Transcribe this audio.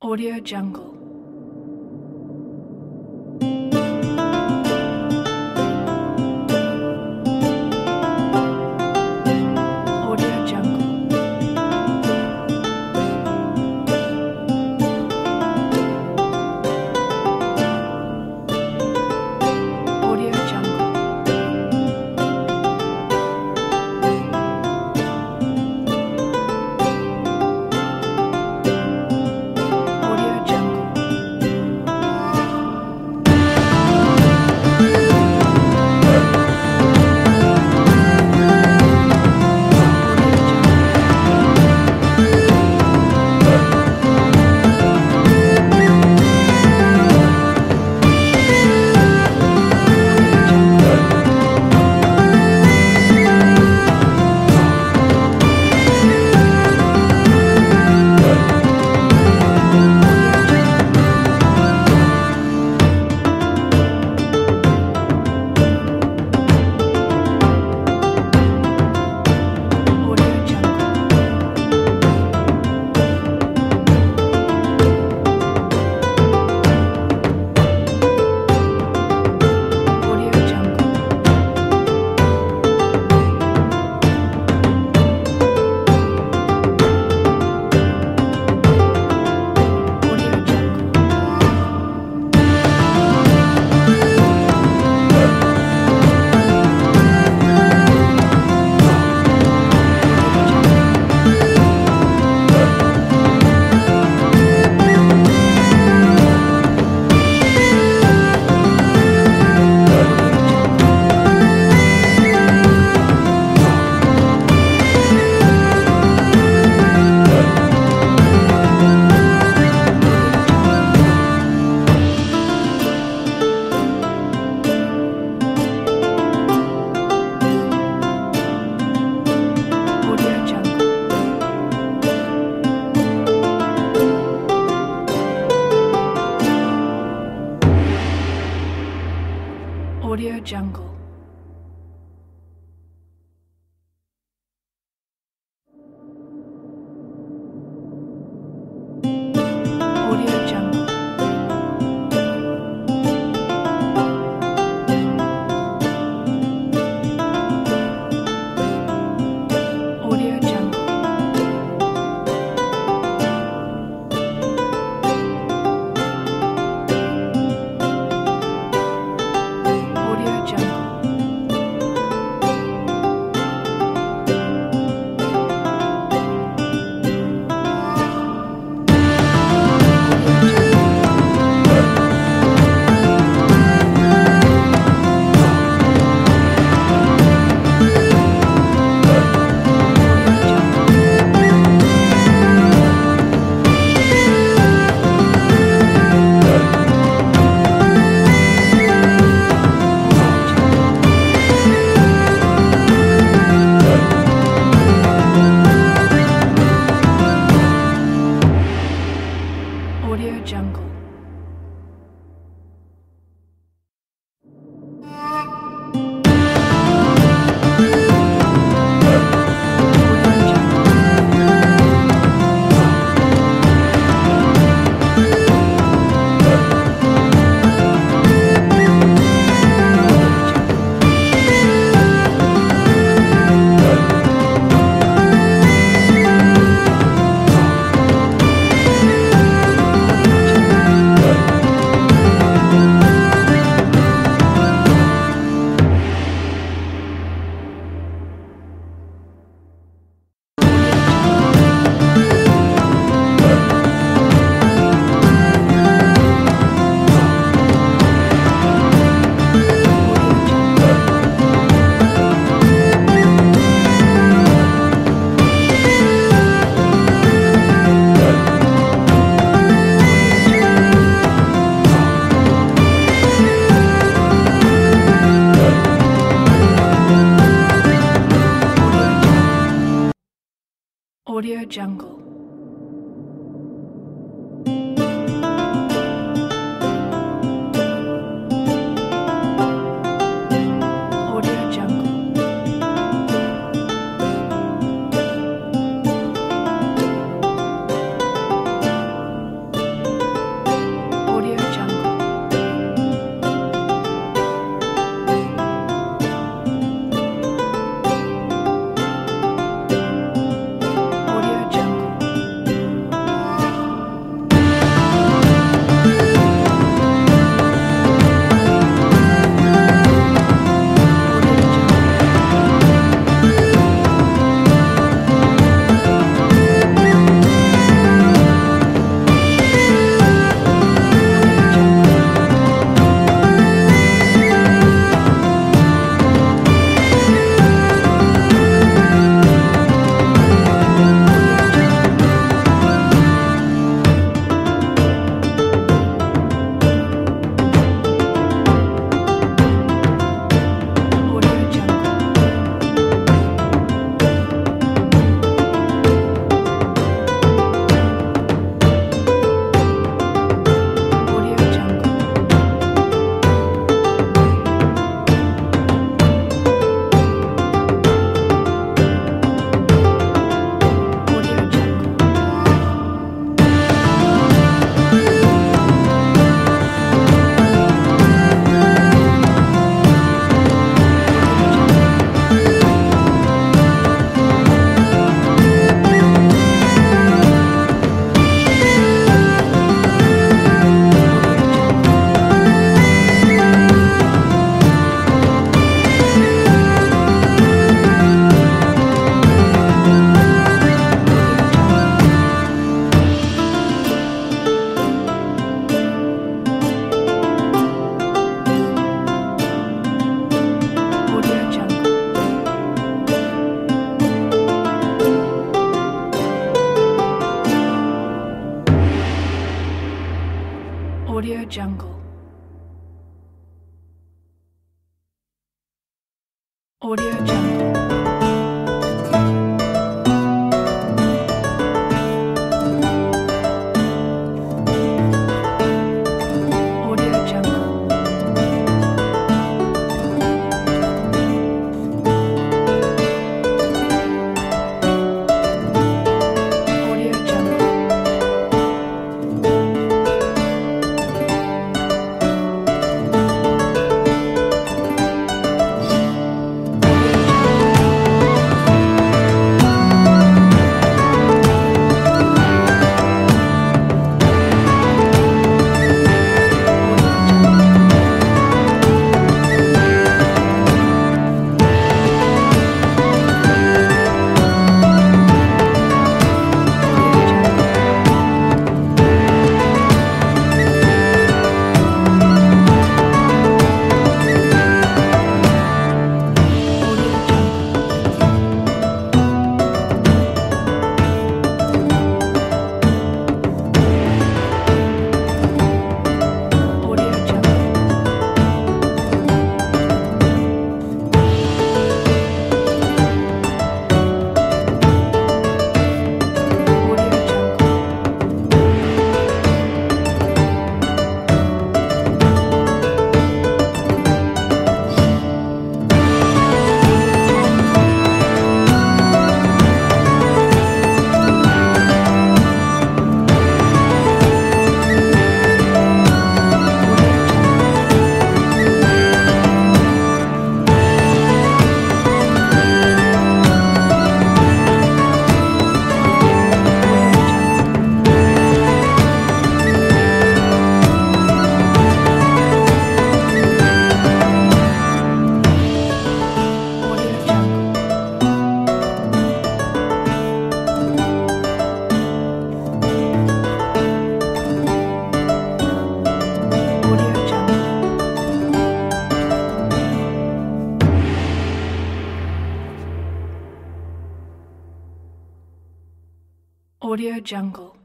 AudioJungle. AudioJungle. AudioJungle. AudioJungle. AudioJungle. AudioJungle. AudioJungle.